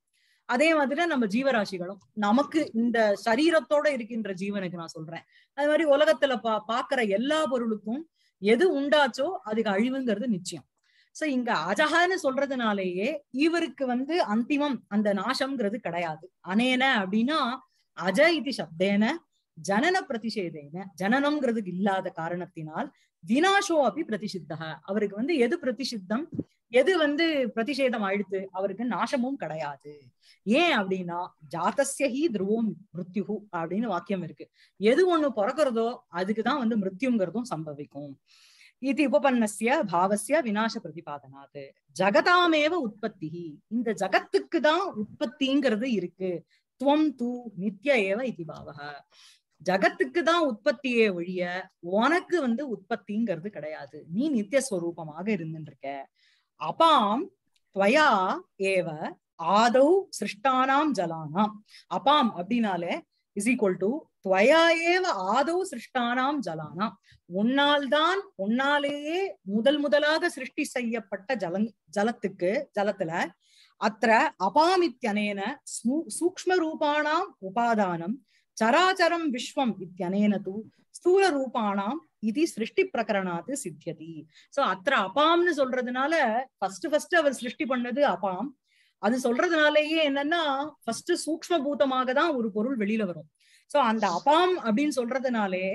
அதே மாதிரி நம்ம ஜீவராசிகளும், நமக்கு இந்த சரீரத்தோட இருக்கின்ற ஜீவனுக்கு நான் சொல்றேன், அது மாதிரி உலகத்துல பாக்குற எல்லா பொருளுக்கும் எது உண்டாச்சோ அதுக்கு அழிவுங்கிறது நிச்சயம். சோ இங்க அஜஹான்னு சொல்றதுனாலேயே இவருக்கு வந்து அந்திமம் அந்த நாசம்ங்கிறது கிடையாது. அனேன அப்படின்னா அஜ இதி சப்தேன ஜனன பிரதிஷேதேன, ஜனனம்ங்கிறதுக்கு இல்லாத காரணத்தினால் வினாசோ அப்படி பிரதிஷித்தக, அவருக்கு வந்து எது பிரதிஷித்தம் எது வந்து பிரதிஷேதம் ஆயிடுத்து அவருக்கு நாசமும் கிடையாது. ஏன் அப்படின்னா ஜாதஸ்ய ஹி துருவம் மிருத்யுஹு அப்படின்னு வாக்கியம் இருக்கு. எது ஒண்ணு பிறக்கிறதோ அதுக்குதான் வந்து மிருத்யுங்கிறதும் சம்பவிக்கும். இது உபபன்னஸ்ய பாவஸ்ய விநாச பிரதிபாதனாது ஜகதாமேவ உற்பத்தி, இந்த ஜகத்துக்கு தான் உற்பத்திங்கிறது இருக்கு. துவம் தூ நித்ய ஏவ இதி பாவக, ஜகத்துக்கு தான் உற்பத்தியே ஒழிய உனக்கு வந்து உற்பத்திங்கிறது கிடையாது. நீ நித்தியஸ்வரூபமாக இருந்துருக்க. அபாம் துவயா ஏவ ஆதௌ சிருஷ்டானாம் ஜலானாம். அபாம் அப்படின்னாலே இஸ் ஈக்வல் டு துவயா ஏவ ஆதௌ சிருஷ்டானாம் ஜலானாம், உன்னால்தான் உன்னாலேயே முதல் முதலாக சிருஷ்டி செய்யப்பட்ட ஜலத்துக்கு ஜலத்துல அத்திர அபாமித்யனேன சூக்ஷ்ம ரூபாணாம் உபாதானம் சராச்சரம் விஸ்வம் இத்யனேன தூ ஸ்தூல ரூபாணாம் இது சிருஷ்டி பிரகரணாத்து சித்தியதி. சோ அத்திர அபாம்னு சொல்றதுனால ஃபர்ஸ்ட் ஃபர்ஸ்ட் அவர் சிருஷ்டி பண்ணது அபாம். அது சொல்றதுனாலேயே என்னன்னா ஃபர்ஸ்ட் சூக்ஷ்ம பூதமாக தான் ஒரு பொருள் வெளியில வரும். சோ அந்த அபாம் அப்படின்னு சொல்றதுனாலே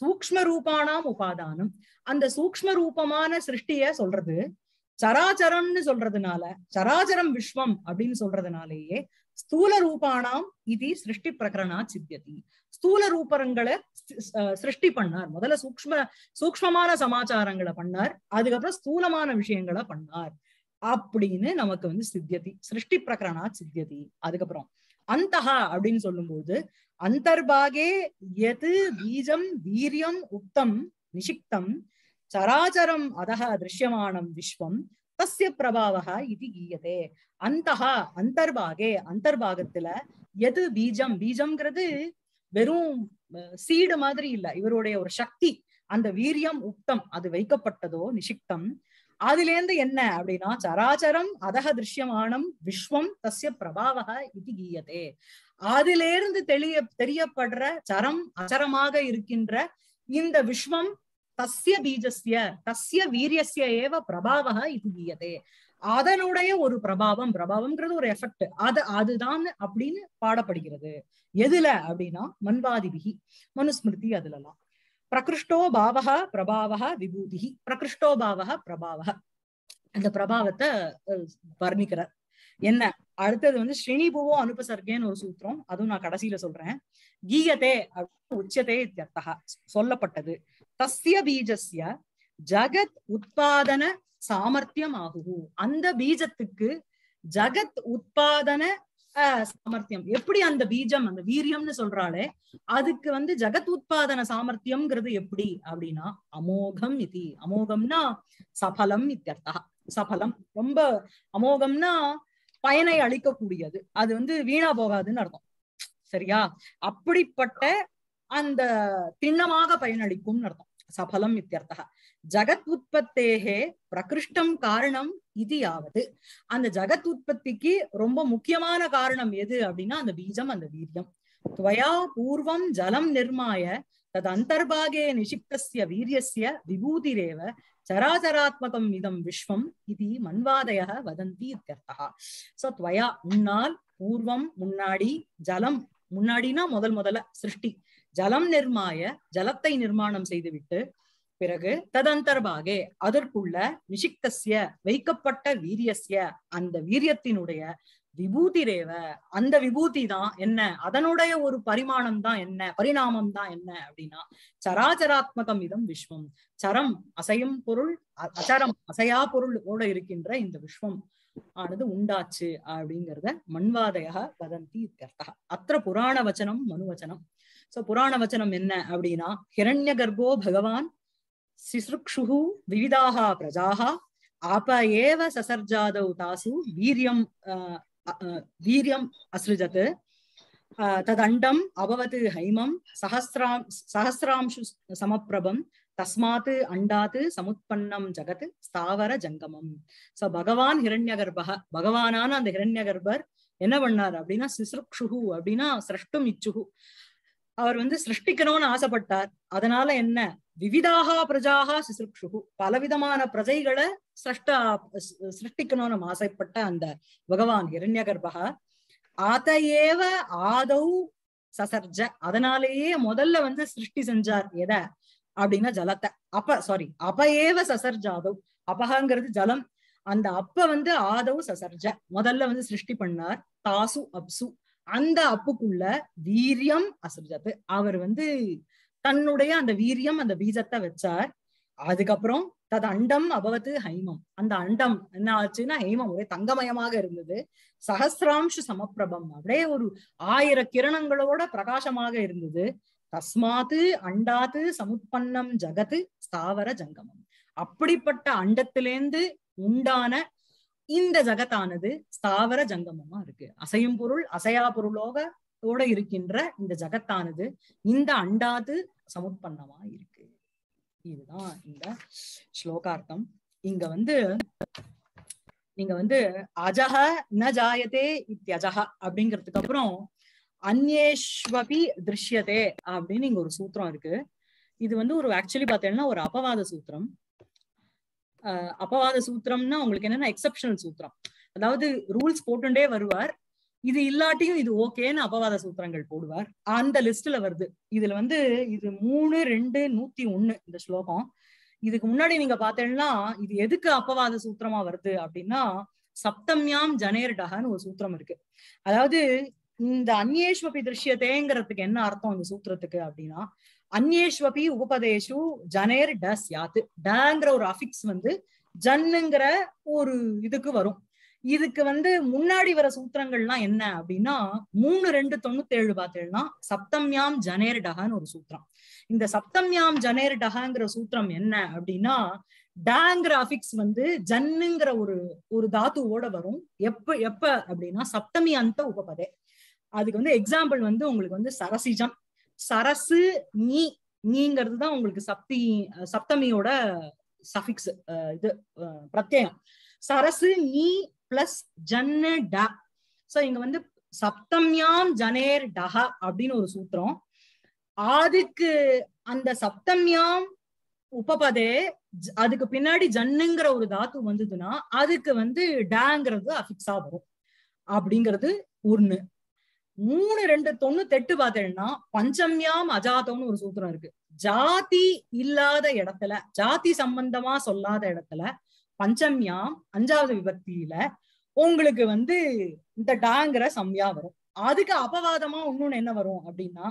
சூக்ஷ்ம ரூபானாம் உபாதானம், அந்த சூக்ஷ்ம ரூபமான சிருஷ்டிய சொல்றது. சராச்சரம்னு சொல்றதுனால சராச்சரம் விஸ்வம் அப்படின்னு சொல்றதுனாலேயே ஸ்தூல ரூபானாம் இது சிருஷ்டி பிரகரணா சித்தியதி, ஸ்தூல ரூபங்களை சிருஷ்டி பண்ணார். முதல்ல சூக்ஷ்மமான சமாச்சாரங்களை பண்ணார், அதுக்கப்புறம் ஸ்தூலமான விஷயங்களை பண்ணார் அப்படின்னு நமக்கு வந்து சித்தியதி சிருஷ்டி பிரகரணா சித்தியதி. அதுக்கப்புறம் அந்தஹா அப்படின்னு சொல்லும்போது அந்தர்பாகே எது பீஜம் வீரியம் உக்தம் நிஷிக்தம் சராச்சரம் அதஹ திருஷ்யமானம் விஸ்வம் தஸ்ய பிரபாவஹ இதி கீயதே. அந்தஹ அந்தர்பாகே அந்தர்பாகத்துல எது பீஜம், பீஜம்ங்கிறது வெறும் சீடு மாதிரி இல்ல, இவருடைய ஒரு சக்தி அந்த வீரியம் உக்தம் அது வைக்கப்பட்டதோ நிஷிக்தம், அதுல இருந்து என்ன அப்படின்னா சராச்சரம் அதஹ திருஷ்யமானம் விஸ்வம் தஸ்ய பிரபாவஹ இதி கீயதே. அதுல இருந்து தெரியப்படுற சரம் அச்சரமாக இருக்கின்ற இந்த விஸ்வம் தஸ்ய பீஜஸ்ய தஸ்ய வீரியஸ்ய ஏவ பிரபாவஹ இது கீயதே, அதனுடைய ஒரு பிரபாவம், பிரபாவம்ங்கிறது ஒரு எஃபெக்ட், அதுதான் அப்படின்னு பாடப்படுகிறது. எதுல அப்படின்னா மன்வாதிபிகி மனுஸ்மிருதி அதுலாம். प्रकृष्टो भावः प्रभावः विभूतिः प्रकृष्टो भावः प्रभावः அந்த பிரபாவத்தை வர்ணிக்கிறார். என்ன அடுத்தது வந்து ஸ்ரீனிபுவோ அனுபசர்கேன்னு ஒரு சூத்திரம், அதுவும் நான் கடைசியில சொல்றேன். கீயதே உச்சதே இத்யர்த்தஹ சொல்லப்பட்டது. தஸ்ய பீஜஸ்ய ஜகத் உத்பாதன சாமர்த்தியம் ஆகுது. அந்த பீஜத்துக்கு ஜகத் உத்பாதன சாமர்த்தியம், எப்படி அந்த பீஜம் அந்த வீரியம்னு சொல்றாளே அதுக்கு வந்து ஜகத் உத்பாதன சாமர்த்தியம்ங்கிறது எப்படி அப்படின்னா அமோகம் இது. அமோகம்னா சபலம் இத்தியர்த்தா, சபலம் ரொம்ப அமோகம்னா பயனை அளிக்கக்கூடியது, அது வந்து வீணா போகாதுன்னு அர்த்தம். சரியா? அப்படிப்பட்ட அந்த திண்ணமாக பயனளிக்கும்னு அர்த்தம் சபலம் இத்தியர்த்தா. ஜகத் உற்பத்தேகே பிரகிருஷ்டம் காரணம் இது யாவது, அந்த ஜகத் உற்பத்திக்கு ரொம்ப முக்கியமான காரணம் எது அப்படின்னா அந்த பீஜம் அந்த வீரியம். துவயா பூர்வம் ஜலம் நிர்மாய தத் அந்தர்பாகே நிஷிப்தஸ்ய வீரியஸ்ய விபூதிரேவ சராசராத்மகம் இதம் விஸ்வம் இது மன்வாதய வதந்தி இத்தியர்த்தா. சோ துவயா முன்னால், பூர்வம் முன்னாடி, ஜலம் முன்னாடினா முதல்ல சிருஷ்டி, ஜலம் நிர்மாய ஜலத்தை நிர்மாணம் செய்துவிட்டு பிறகு ததந்தர்பாகே அதற்குள்ள நிஷிக்தஸ்ய வைக்கப்பட்ட வீரியஸ்ய அந்த வீரியத்தினுடைய விபூதிரேவ அந்த விபூதி தான் என்ன, அதனுடைய ஒரு பரிமாணம் தான் என்ன, பரிணாமம் தான் என்ன அப்படின்னா சராச்சராத்மகம் இதம் விஸ்வம், சரம் அசையும் பொருள், அச்சரம் அசையா பொருளோட இருக்கின்ற இந்த விஸ்வம் ஆனது உண்டாச்சு அப்படிங்கிறத மன்வாதயா வதந்தி இத்யர்த்தா. அத்திர புராண வச்சனம் மனுவச்சனம். சோ புராண வச்சனம் என்ன அப்படின்னா ஹிரண்ய கர்ப்போ பகவான் சிசுக்ஷு விவிதாக பிரஜாஹ ஆபஏவ சசர்ஜாதௌ தாசு வீரியம் வீரியம் அஸ்ருஜத் ததண்டம் அபவத் ஹைமம் சஹஸ்ராம்சு சமப்ரபம் தஸ்மாத் அண்டாத் சமுத்பன்னம் ஜகத் ஸ்தாவர ஜங்கமம். சோ பகவான் ஹிரண்யகர்பக பகவானான அந்த ஹிரண்யகர்பர் என்ன பண்ணார் அப்படின்னா சிசுக்ஷு அப்படின்னா சிரஷ்டும் இச்சுகு, அவர் வந்து சிருஷ்டிக்கணும்னு ஆசைப்பட்டார். அதனால என்ன விவிதாக பிரஜாக சிசுக்ஷு பலவிதமான பிரஜைகளை சிருஷ்டிக்கணும்னு ஆசைப்பட்ட அந்த பகவான் ஹிரண்யகர்பக ஆதயேவ ஆதௌ சசர்ஜ அதனாலேயே முதல்ல வந்து சிருஷ்டி செஞ்சார். எத அப்படின்னா ஜலத்தை. அபஏவ சசர்ஜ ஆதவ் அபகங்கிறது ஜலம், அந்த அப்ப வந்து ஆதவ் சசர்ஜ முதல்ல வந்து சிருஷ்டி பண்ணார். தாசு அப்சு அந்த அப்புக்குள்ள வீரியம் அசர்ஜத்து அவர் வந்து தன்னுடைய அந்த வீரியம் அந்த பீஜத்தை வச்சார். அதுக்கப்புறம் தது அண்டம் அபவத்து ஹைமம் அந்த அண்டம் என்ன ஆச்சுன்னா ஹைமம் ஒரே தங்கமயமாக இருந்தது. சஹஸ்ராம்சு சமப்பிரபம் அப்படியே ஒரு 1000 கிரணங்களோட பிரகாசமாக இருந்தது. தஸ்மாத்து அண்டாத்து சமுத்பன்னம் ஜகத்து ஸ்தாவர ஜங்கமம் அப்படிப்பட்ட அண்டத்திலேந்து உண்டான இந்த ஜகத்தானது ஸ்தாவர ஜங்கமமா இருக்கு. அசையும் பொருள் அசையா பொருளோட இருக்கின்ற இந்த ஜகத்தானது இந்த அண்டாது சமுத்பன்னமா இருக்கு. இதுதான் இந்த ஸ்லோகார்த்தம். இங்க வந்து நீங்க வந்து அஜஹ ந ஜாயதே இத்யஜஹ அப்படிங்கிறதுக்கு அப்புறம் அந்யேஷ்வபி திருஷ்யதே அப்படின்னு இங்க ஒரு சூத்திரம் இருக்கு. இது வந்து ஒரு ஆக்சுவலி பார்த்தீங்கன்னா ஒரு அபவாத சூத்திரம். அபவாத சூத்திரம்னா உங்களுக்கு என்னன்னா எக்ஸப்ஷனல் சூத்திரம், அதாவது ரூல்ஸ் போட்டுட்டே வருவார், இது இல்லாட்டியும் இது ஓகேன்னு அபவாத சூத்திரங்கள் போடுவார். அந்த லிஸ்ட்ல வருது. இதுல வந்து இது 3, 2, 101 இந்த ஸ்லோகம். இதுக்கு முன்னாடி நீங்க பாத்தீங்கன்னா இது எதுக்கு அபவாத சூத்திரமா வருது அப்படின்னா சப்தம்யாம் ஜனேர்டஹன்னு ஒரு சூத்திரம் இருக்கு. அதாவது இந்த அந்யேஷ்வபி திருஷ்யதேங்கிறதுக்கு என்ன அர்த்தம் இந்த சூத்திரத்துக்கு அப்படின்னா அந்யேஷ்வபி உபதேஷு ஜனேர் ட சியாத்து டங்கிற ஒரு அஃபிக்ஸ் வந்து ஜன்னுங்கிற ஒரு இதுக்கு வரும். இதுக்கு வந்து முன்னாடி வர சூத்திரங்கள்லாம் என்ன அப்படின்னா 3, 2, 97 பார்த்தீங்கன்னா சப்தம்யாம் ஜனேர் டஹான்னு ஒரு சூத்திரம். இந்த சப்தம்யாம் ஜனேர் டஹாங்கிற சூத்திரம் என்ன அப்படின்னா டாங்கிற அஃபிக்ஸ் வந்து ஜன்னுங்கிற ஒரு தாத்துவோட வரும். எப்ப அப்படின்னா சப்தமி அந்த உபபதே. அதுக்கு வந்து எக்ஸாம்பிள் வந்து உங்களுக்கு வந்து சரசிஜம் சரசு நீங்கிறது தான் உங்களுக்கு சப்தமியோட சஃபிக்ஸ் இது பிரத்யயம் சரசு நீ பிளஸ் ஜன்னு டா. சோ இங்க வந்து சப்தம்யாம் ஜனேர் டஹ அப்படின்னு ஒரு சூத்திரம். அதுக்கு அந்த சப்தம்யாம் உபபதே அதுக்கு பின்னாடி ஜன்னுங்கிற ஒரு தாத்து வந்ததுன்னா அதுக்கு வந்து டாங்கிறது அஃபிக்ஸா வரும். அப்படிங்கிறது ஒண்ணு. மூணு ரெண்டு 98 பார்த்தேன்னா பஞ்சம்யாம் அஜாதம்னு ஒரு சூத்திரம் இருக்கு. ஜாதி இல்லாத இடத்துல, ஜாதி சம்பந்தமா சொல்லாத இடத்துல பஞ்சம்யாம் அஞ்சாவது விபத்தியில உங்களுக்கு வந்து இந்த டாங்கிற சம்யா வரும். அதுக்கு அபவாதமா இன்னொன்னு என்ன வரும் அப்படின்னா,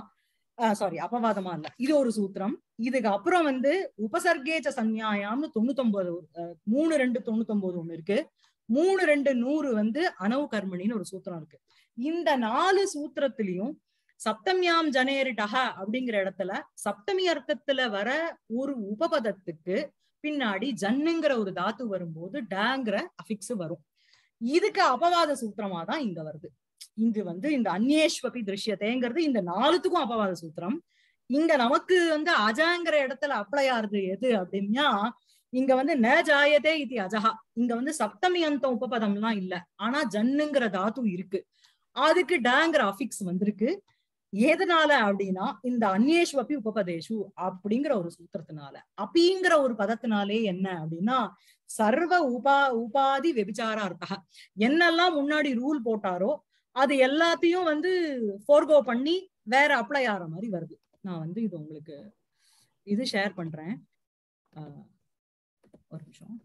அப்பவாதமா இல்ல, இது ஒரு சூத்திரம். இதுக்கு அப்புறம் வந்து உபசர்கேச்ச சன்யாயாம்னு 99 3 2 99 ஒண்ணு இருக்கு. 3 2 100 வந்து அணவு கர்மணின்னு ஒரு சூத்திரம் இருக்கு. இந்த 4 சூத்திரத்திலையும் சப்தம்யாம் ஜனேரிடஹ அப்படிங்கிற இடத்துல சப்தமி அர்த்தத்துல வர ஒரு உபபதத்துக்கு பின்னாடி ஜன்னுங்கிற ஒரு தாத்து வரும்போது டேங்கிற அஃபிக்ஸ் வரும். இதுக்கு அபவாத சூத்திரமாதான் இங்க வருது. இங்கு வந்து இந்த அந்நேஷ்வபி திருஷ்யத்தைங்கிறது இந்த 4த்துக்கும் அபவாத சூத்திரம். இங்க நமக்கு வந்து அஜாங்கிற இடத்துல அப்ளை ஆறுது எது அப்படின்னா, இங்க வந்து ந ஜாயதே இது அஜஹா. இங்க வந்து சப்தமி அந்த உபபதம்லாம் இல்ல, ஆனா ஜன்னுங்கிற தாத்து இருக்கு, அதுக்கு டாங்கிற அஃபிக்ஸ் வந்திருக்கு. எதனால அப்படின்னா இந்த அந்நேஷ்வபி உபபதேஷு அப்படிங்கிற ஒரு சூத்திரத்தினால. அப்பிங்கிற ஒரு பதத்தினாலே என்ன அப்படின்னா, சர்வ உபாதி வெபிச்சாரா இருக்கா, என்னெல்லாம் முன்னாடி ரூல் போட்டாரோ அது எல்லாத்தையும் வந்து ஃபோர்கோ பண்ணி வேற அப்ளை ஆகிற மாதிரி வருது. நான் வந்து இது உங்களுக்கு இது ஷேர் பண்றேன். ஒரு நிமிஷம்.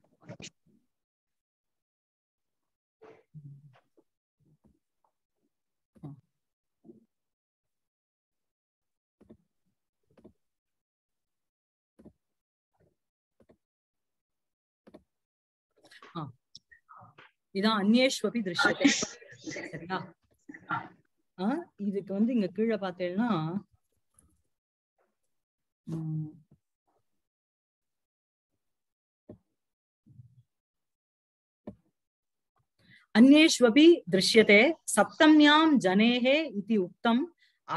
இதான் அந்நேஷ்வபி திருஷ்யத்தை, சரியா? இதுக்கு வந்து இங்க கீழே பார்த்தேன்னா அந்நேஷ்வபி திருஷ்யதே சப்தம்யாம் ஜனேஹே இதி உக்தம்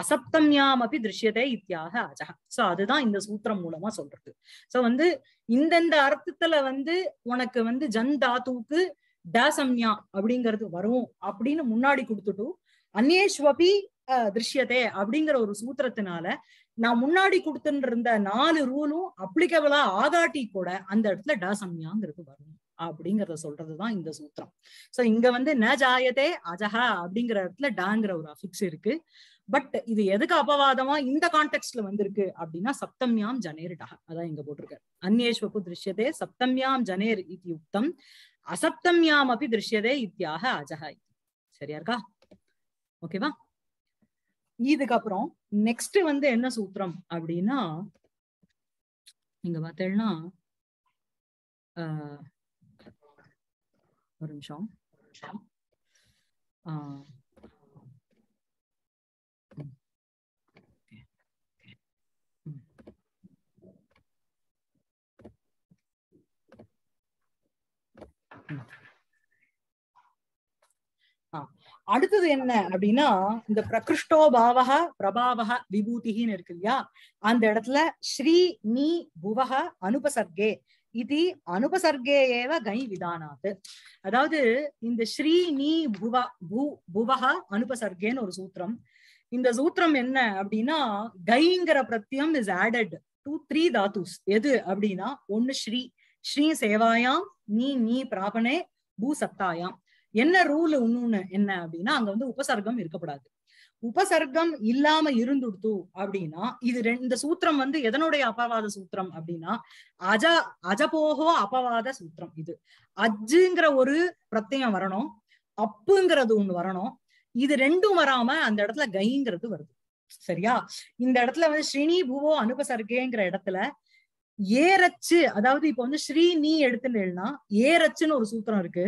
அசப்தம்யாம் அப்படி திருஷ்யதே இத்தியாக அஜஹ. சோ அதுதான் இந்த சூத்திரம் மூலமா சொல்றது. சோ வந்து இந்தந்த அர்த்தத்துல வந்து உனக்கு வந்து ஜன் தாத்துவுக்கு டம்யா அப்படிங்கிறது வரும் அப்படின்னு முன்னாடி கொடுத்துட்டு அந்நேஷ்வபி திருஷ்யதே அப்படிங்கிற ஒரு சூத்திரத்தினால நான் முன்னாடி கொடுத்துட்டு இருந்த 4 ரூலும் அப்ளிகபிளா ஆகாட்டி கூட அந்த இடத்துல டம்யாங்கிறது வரும் அப்படிங்கறத சொல்றதுதான் இந்த சூத்திரம். சோ இங்க வந்து ந ஜாயதே அஜஹா அப்படிங்கிற இடத்துல டாங்கிற ஒரு அஃபிக்ஸ் இருக்கு. பட் இது எதுக்கு அபவாதமா இந்த கான்டெக்ட்ல வந்திருக்கு அப்படின்னா சப்தம்யாம் ஜனேர் டஹா, அதான் இங்க போட்டிருக்காரு. அந்நேஷ்வபி திருஷ்யதே சப்தம்யாம் ஜனேர் இது உக்தம் அசப்தம்யாம் அப்படி திருஷ்யதே இத்தியாக அஜஹா. சரியா இருக்கா? ஓகேவா? இதுக்கப்புறம் நெக்ஸ்ட் வந்து என்ன சூத்திரம் அப்படின்னா, நீங்க பார்த்தேன்னா ஒரு நிமிஷம். அடுத்தது என்ன அப்படின்னா, இந்த பிரகிருஷ்டோ பாவக பிரபாவக விபூதின்னு இருக்கு இல்லையா, அந்த இடத்துல ஸ்ரீ நீ புவக அனுபசர்கே இது அனுபசர்கே ஏவ கை விதானாத்து. அதாவது இந்த ஸ்ரீ நீ புவ புவக அனுபசர்கேன்னு ஒரு சூத்திரம். இந்த சூத்திரம் என்ன அப்படின்னா, கைங்கிற பிரத்யம் இஸ் ஆடட் டு 3 தாத்துஸ். எது அப்படின்னா, ஒன்னு ஸ்ரீ, ஸ்ரீ சேவாயாம் நீ நீ பிராபனே பூ சத்தாயாம். என்ன ரூல் இன்னொன்னு என்ன அப்படின்னா, அங்க வந்து உபசர்க்கம் இருக்கப்படாது. உபசர்க்கம் இல்லாம இருந்துடுத்து அப்படின்னா இது இந்த சூத்திரம் வந்து எதனுடைய அபவாத சூத்திரம் அப்படின்னா அஜபோகோ அபவாத சூத்திரம். இது அஜுங்கிற ஒரு பிரத்யம் வரணும், அப்புங்கிறது ஒண்ணு வரணும். இது ரெண்டும் வராம அந்த இடத்துல கைங்கிறது வருது. சரியா? இந்த இடத்துல வந்து ஸ்ரீனி பூவோ அனுபசர்கேங்கிற இடத்துல ஏரச்சு, அதாவது இப்ப வந்து ஸ்ரீ நீ எடுத்துனா ஏரச்சுன்னு ஒரு சூத்திரம் இருக்கு,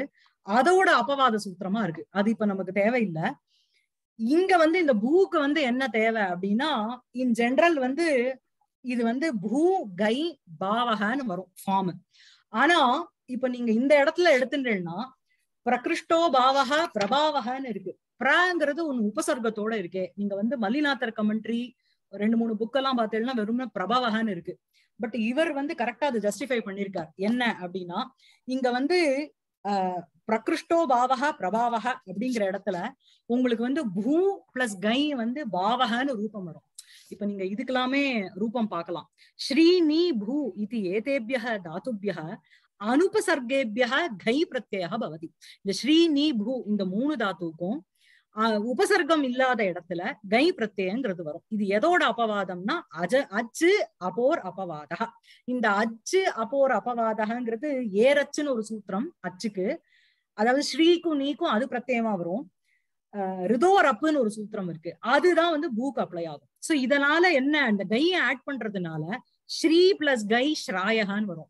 அதோட அபவாத சூத்திரமா இருக்கு. அது இப்ப நமக்கு தேவையில்லை. இங்க வந்து இந்த பூக்கு வந்து என்ன தேவை அப்படின்னா, இன் ஜெனரல் வந்து இது வந்து பூ கை பாவகன்னு வரும் ஃபார்ம். ஆனா இப்ப நீங்க இந்த இடத்துல எடுத்துட்டேன்னா பிரகிருஷ்டோ பாவக பிரபாவகன்னு இருக்கு. பிரங்கிறது ஒன்னு உபசர்க்கத்தோட இருக்கே. நீங்க வந்து மல்லிநாதர் கமெண்ட்ரி 2 3 புக்கெல்லாம் பார்த்தீங்கன்னா வெறும்னா பிரபாவகன்னு இருக்கு. பட் இவர் வந்து கரெக்டா அதை ஜஸ்டிஃபை பண்ணிருக்கார். என்ன அப்படின்னா, இங்க வந்து பிரகிருஷ்டோ பாவக பிரபாவக அப்படிங்கிற இடத்துல உங்களுக்கு வந்து பூ பிளஸ் கை வந்து பாவகன்னு ரூபம் வரும். இப்ப நீங்க இதுக்கெல்லாமே ரூபம் பார்க்கலாம். ஸ்ரீ நீ பூ இது ஏதேபிய தாத்துபிய அனுபசர்கேபிய கை பிரத்யக பவதி. இந்த ஸ்ரீ நீ பூ இந்த 3 தாத்துக்கும் उपसर्गम इल्लाद इडत्तुल गै प्रत्ययंगिरदु वरुम। इदु एदोड अपवादम्ना अज अच्चु अपोर अपवादः। इंद अच्चु अपोर अपवादहंगिरदु एरच्चुनु ओरु सूत्रम अच्चुक्कु अदावदु श्रीकु नीकु अदु प्रत्ययमा वरुम। ऋदोर अप्पुनु ओरु सूत्रम इरुक्कु अदुदान वंदु बूक अप्लाई आगुम। सो इदनाल एन्न अंड गै ऐड पண்றதுனால श्री प्लस गै श्रायहन वरुम,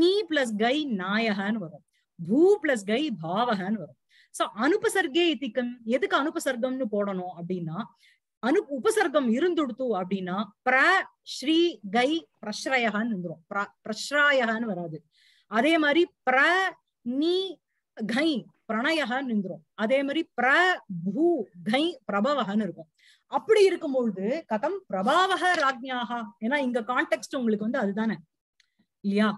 नी प्लस गै नायहन वरुम, भू प्लस गै भावहन वरुम। So, अनुपसर्गे इतिकम यदि अनुपसर्गम अब अनु उपसर्गम अब प्र श्री गई प्रश्रयहन प्रश्रायहन वरादु। अदे मारी प्र नी गई प्रणयहन अदे मारी प्र भू गई प्रभवहन अप्पड़ी इरुक्कुम्पोदु कथम प्रभावह राज्ञाह एना इंगा कांटेक्स्ट उंगलुक्कु वंदु अदुदाने इल्लिया।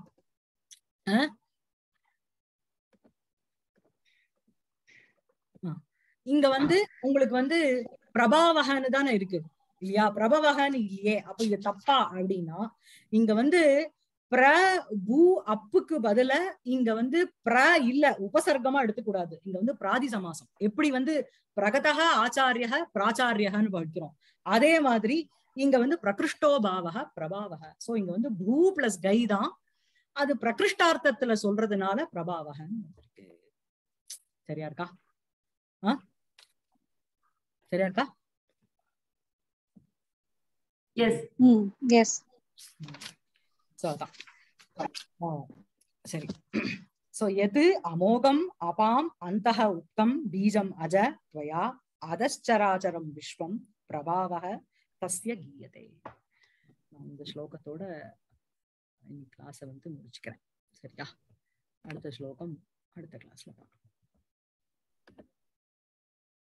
இங்க வந்து உங்களுக்கு வந்து பிரபாவகன்னு தான இருக்கு இல்லையா, பிரபாவகன் இல்லையே, அப்ப இது தப்பா அப்படினா இங்க வந்து பிர பூ அப்புக்கு பதில இங்க வந்து பிர இல்ல உபசர்க்கமா எடுத்துக்கூடாது, இங்க வந்து பிராதி சமாசம் எப்படி வந்து பிரகதஹ ஆச்சாரியஹ பிராச்சாரியஹன்னு படிக்கிறோம் அதே மாதிரி இங்க வந்து பிரகிருஷ்டோ பாவஹ பிரபாவஹ। சோ இங்க வந்து பூ பிளஸ் கை தான் அது பிரகிருஷ்டார்த்தத்துல சொல்றதுனால பிரபாவகன் இருக்கு। சரியா இருக்கா? சரியா இருக்கா? எஸ் எஸ் சோதா சரி। சோ எது அமோகம் அபாம் அந்தஹ உத்தம் பீஜம் அஜ த்வயா அதச்சராச்சரம் விஸ்வம் பிரபாவஹ தஸ்ய கீயதே। நான் இந்த ஸ்லோகத்தோட இந்த கிளாஸை வந்து முடிச்சுக்கிறேன் சரியா। அடுத்த ஸ்லோகம் அடுத்த கிளாஸ்ல பார்க்கலாம்।